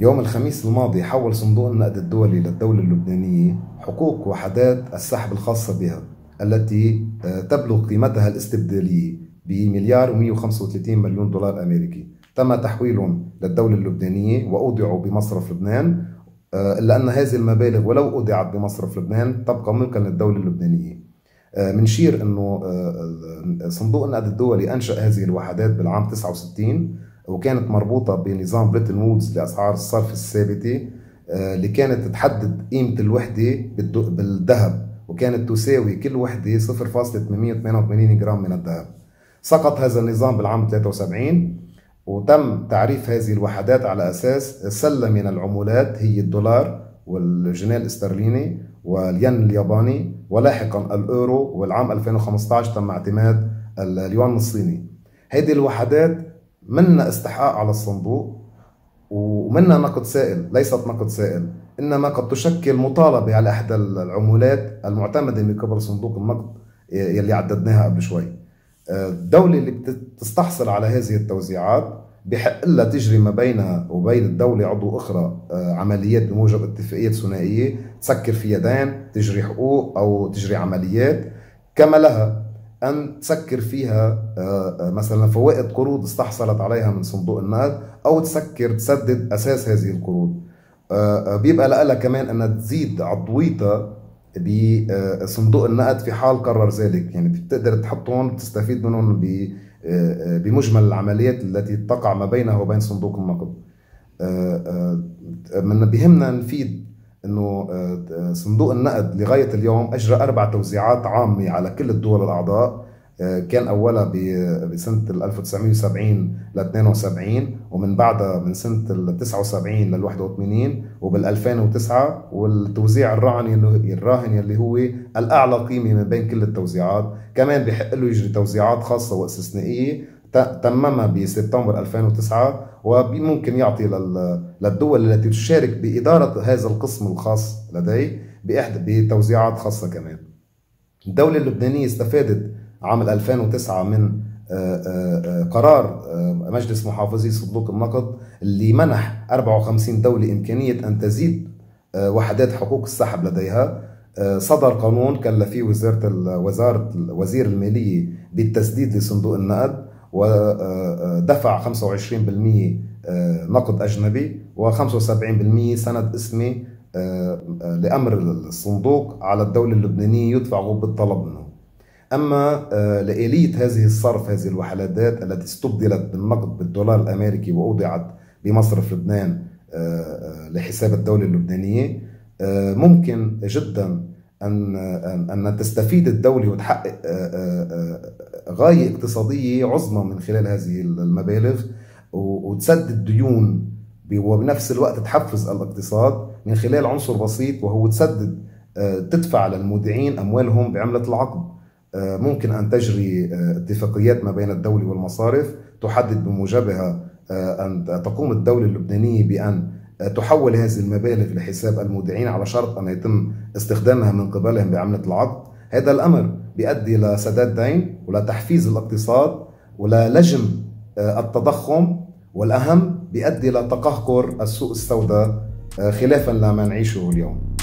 يوم الخميس الماضي حول صندوق النقد الدولي للدولة اللبنانية حقوق وحدات السحب الخاصة بها التي تبلغ قيمتها الاستبدالية بمليار و135 مليون دولار أمريكي، تم تحويلهم للدولة اللبنانية وأودعوا بمصرف لبنان، إلا أن هذه المبالغ ولو أودعت بمصرف لبنان تبقى ملكا للدولة اللبنانية. منشير أنه صندوق النقد الدولي أنشأ هذه الوحدات بالعام 69 وكانت مربوطة بنظام بريتون وودز لأسعار الصرف الثابتة اللي كانت تحدد قيمة الوحدة بالذهب وكانت تساوي كل وحدة 0.888 جرام من الذهب. سقط هذا النظام بالعام 73 وتم تعريف هذه الوحدات على أساس سلة من العملات هي الدولار والجنيه الاسترليني والين الياباني، ولاحقا الأورو، والعام 2015 تم اعتماد اليوان الصيني. هذه الوحدات منا استحقاق على الصندوق ومنا نقد سائل، ليست نقد سائل، إنما قد تشكل مطالبة على إحدى العملات المعتمدة من قبل صندوق النقد يلي عددناها قبل شوي. الدولة اللي بتستحصل على هذه التوزيعات بحق لها تجري ما بينها وبين الدولة عضو أخرى عمليات بموجب اتفاقية ثنائية تسكر في يدين، تجري حقوق أو تجري عمليات، كما لها أن تسكر فيها مثلا فوائد قروض استحصلت عليها من صندوق النقد أو تسدد أساس هذه القروض. بيبقى لها كمان أن تزيد عضويتها بصندوق النقد في حال قرر ذلك، يعني بتقدر تحطهم وتستفيد منهم بمجمل العمليات التي تقع ما بينها وبين صندوق النقد. من بهمنا نفيد انه صندوق النقد لغايه اليوم اجرى 4 توزيعات عامه على كل الدول الاعضاء، كان اولها بسنه 1970 ل 72 ومن بعدها من سنه 79 لل 81 وبال 2009، والتوزيع الراهن اللي هو الاعلى قيمه من بين كل التوزيعات. كمان بحق له يجري توزيعات خاصه واستثنائيه تممها بسبتمبر 2009 وممكن يعطي للدول التي تشارك بإدارة هذا القسم الخاص لديه بتوزيعات خاصة. كمان الدولة اللبنانية استفادت عام 2009 من قرار مجلس محافظي صندوق النقد اللي منح 54 دولة إمكانية أن تزيد وحدات حقوق السحب لديها. صدر قانون كلف فيه وزير المالية بالتسديد لصندوق النقد، ودفع 25% نقد أجنبي و75% سند اسمي لأمر الصندوق على الدولة اللبنانية يدفع غب الطلب منه. أما لآلية هذه الصرف، هذه الوحدات التي استبدلت بالنقد بالدولار الأمريكي وأودعت بمصرف لبنان لحساب الدولة اللبنانية، ممكن جدا أن تستفيد الدولة وتحقق غاية اقتصادية عظمى من خلال هذه المبالغ وتسدد ديون وبنفس الوقت تحفز الاقتصاد من خلال عنصر بسيط وهو تدفع للمودعين أموالهم بعملة العقد. ممكن أن تجري اتفاقيات ما بين الدولة والمصارف تحدد بموجبها أن تقوم الدولة اللبنانية بأن تحول هذه المبالغ لحساب المودعين على شرط أن يتم استخدامها من قبلهم بعملة العقد. هذا الأمر بيؤدي لسداد دين ولتحفيز الاقتصاد وللجم التضخم، والأهم بيؤدي لتقهقر السوق السوداء خلافا لما نعيشه اليوم.